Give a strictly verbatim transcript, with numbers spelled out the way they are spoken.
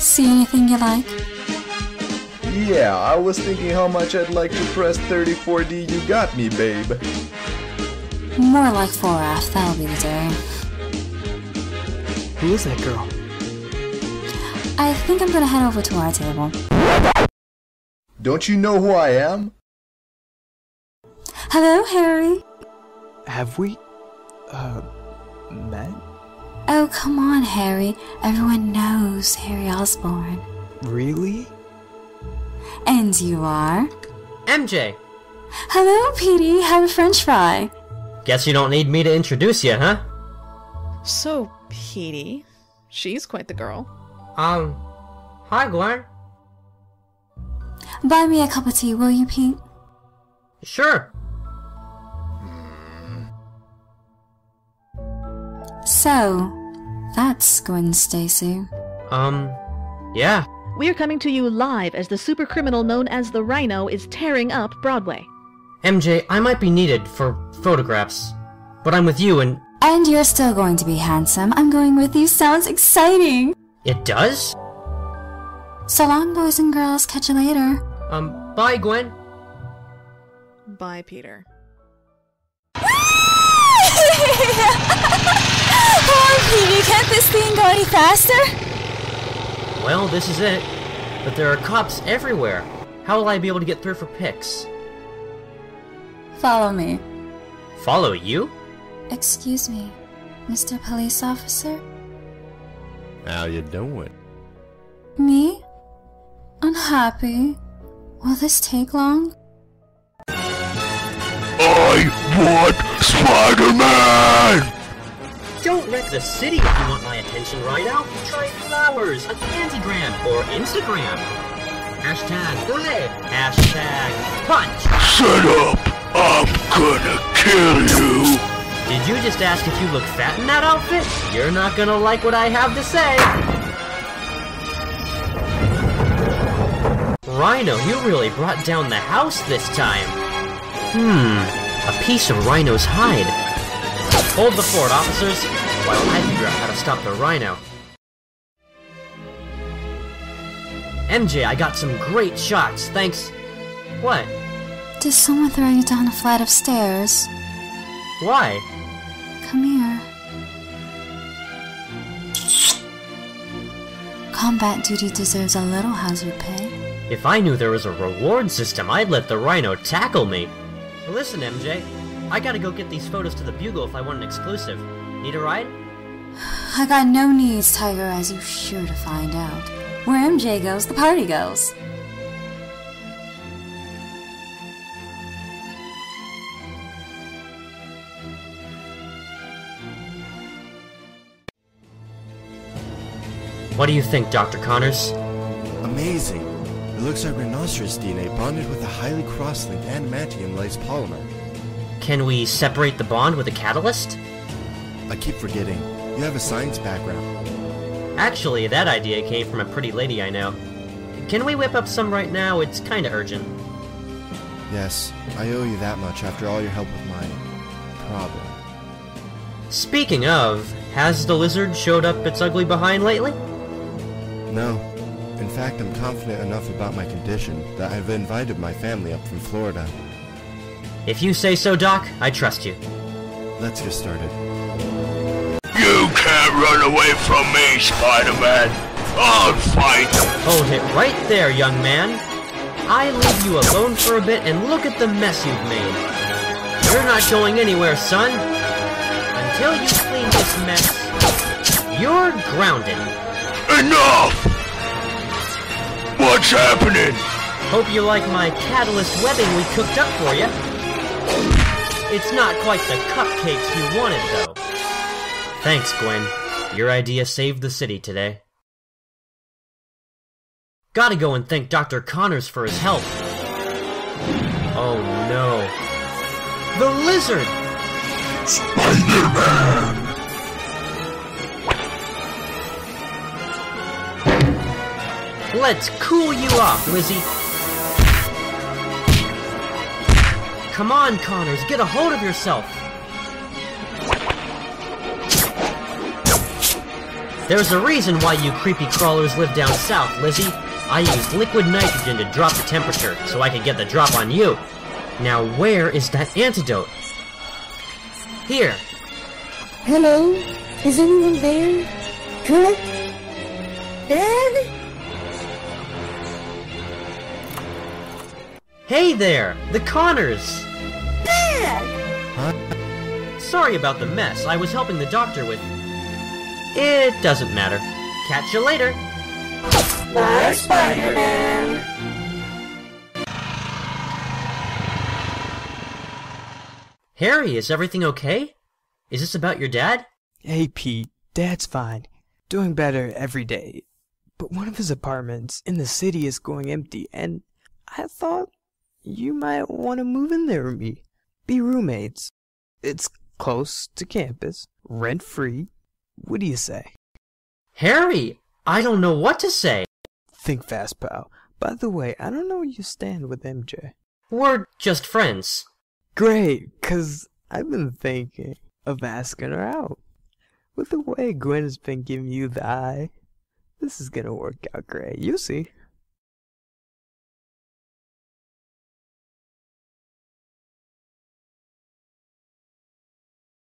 See anything you like? Yeah, I was thinking how much I'd like to press thirty-four D. You got me, babe. More like four F, that'll be the day. Who is that girl? I think I'm gonna head over to our table. Don't you know who I am? Hello, Harry. Have we, uh, met? Oh, come on, Harry. Everyone knows Harry Osborn. Really? And you are? M J. Hello, Petey. Have a french fry. Guess you don't need me to introduce you, huh? So, Petey. She's quite the girl. Um, hi, Gwen. Buy me a cup of tea, will you, Pete? Sure. So... that's Gwen Stacy. Um, yeah. We're coming to you live as the supercriminal known as the Rhino is tearing up Broadway. M J, I might be needed for photographs, but I'm with you and... And you're still going to be handsome. I'm going with you. Sounds exciting. It does? So long, boys and girls. Catch you later. Um, bye, Gwen. Bye, Peter. Petey, can't this thing go any faster? Well, this is it. But there are cops everywhere. How will I be able to get through for pics? Follow me. Follow you? Excuse me, Mister Police Officer? How you doing? Me? Unhappy. Will this take long? I want Spider-Man! Don't wreck the city if you want my attention right now. Try flowers, a pantygram, or Instagram. Hashtag play. Hashtag punch. Shut up! I'm gonna kill you! Did you just ask if you look fat in that outfit? You're not gonna like what I have to say. Rhino, you really brought down the house this time. Hmm, a piece of Rhino's hide. Hold the fort, officers, while I figure out how to stop the Rhino. M J, I got some great shots, thanks... What? Did someone throw you down a flight of stairs? Why? Come here. Combat duty deserves a little hazard pay. If I knew there was a reward system, I'd let the Rhino tackle me. Listen, M J. I gotta go get these photos to the Bugle if I want an exclusive. Need a ride? I got no needs, Tiger, as you're sure to find out. Where M J goes, the party goes. What do you think, Doctor Connors? Amazing. It looks like rhinoceros D N A bonded with a highly cross-linked adamantium lace polymer. Can we separate the bond with a catalyst? I keep forgetting. You have a science background. Actually, that idea came from a pretty lady I know. Can we whip up some right now? It's kinda urgent. Yes, I owe you that much after all your help with my... problem. Speaking of, has the lizard showed up its ugly behind lately? No. In fact, I'm confident enough about my condition that I've invited my family up from Florida. If you say so, Doc, I trust you. Let's get started. You can't run away from me, Spider-Man. I'll fight. Hold it right there, young man. I leave you alone for a bit and look at the mess you've made. You're not going anywhere, son. Until you clean this mess, you're grounded. Enough! What's happening? Hope you like my catalyst webbing we cooked up for you. It's not quite the cupcakes you wanted, though. Thanks, Gwen. Your idea saved the city today. Gotta go and thank Doctor Connors for his help. Oh, no. The Lizard! Spider-Man! Let's cool you off, Lizzie. Come on, Connors, get a hold of yourself. There's a reason why you creepy crawlers live down south, Lizzie. I used liquid nitrogen to drop the temperature, so I could get the drop on you. Now where is that antidote? Here. Hello? Is anyone there? Good? Dad? Hey there! The Connors! Dad! Huh? Sorry about the mess. I was helping the doctor with... It doesn't matter. Catch you later! Bye, Spider-Man! Harry, is everything okay? Is this about your dad? Hey, Pete. Dad's fine. Doing better every day. But one of his apartments in the city is going empty, and I thought... you might want to move in there with me. Be roommates. It's close to campus. Rent-free. What do you say? Harry! I don't know what to say! Think fast, pal. By the way, I don't know where you stand with M J. We're just friends. Great, 'cause I've been thinking of asking her out. With the way Gwen has been giving you the eye, this is gonna work out great. You'll see.